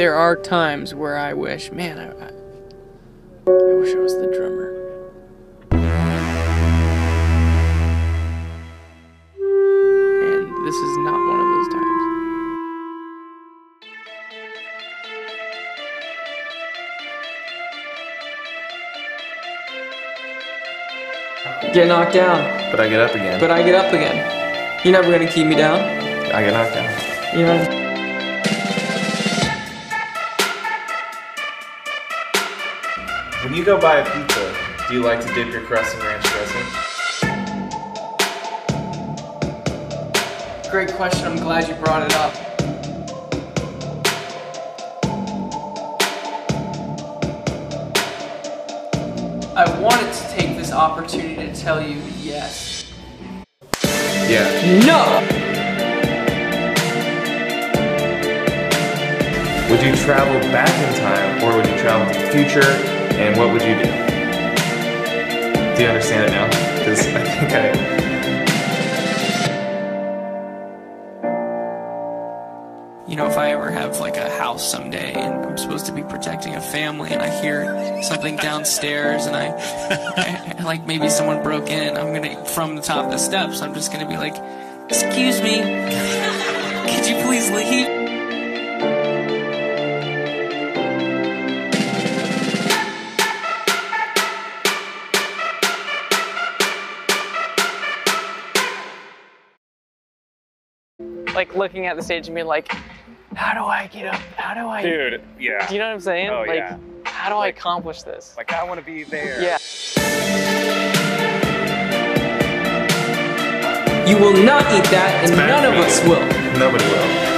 there are times where I wish, man, I wish I was the drummer. And this is not one of those times. Get knocked down. But I get up again. But I get up again. You're never gonna keep me down. I get knocked down. You know? When you go buy a pizza, do you like to dip your crust in ranch dressing? Great question. I'm glad you brought it up. I wanted to take this opportunity to tell you yes. Yeah. No! Would you travel back in time, or would you travel to the future, and what would you do? Do you understand it now? Because I think You know, if I ever have like a house someday and I'm supposed to be protecting a family and I hear something downstairs and I like maybe someone broke in, I'm gonna, from the top of the steps, I'm just gonna be like, excuse me, could you please leave? Like looking at the stage and being like, how do I get up? How do I? Dude, yeah. Do you know what I'm saying? Oh, like, yeah. How do I accomplish this? Like, I want to be there. Yeah. You will not eat that, and none of us will. Nobody will.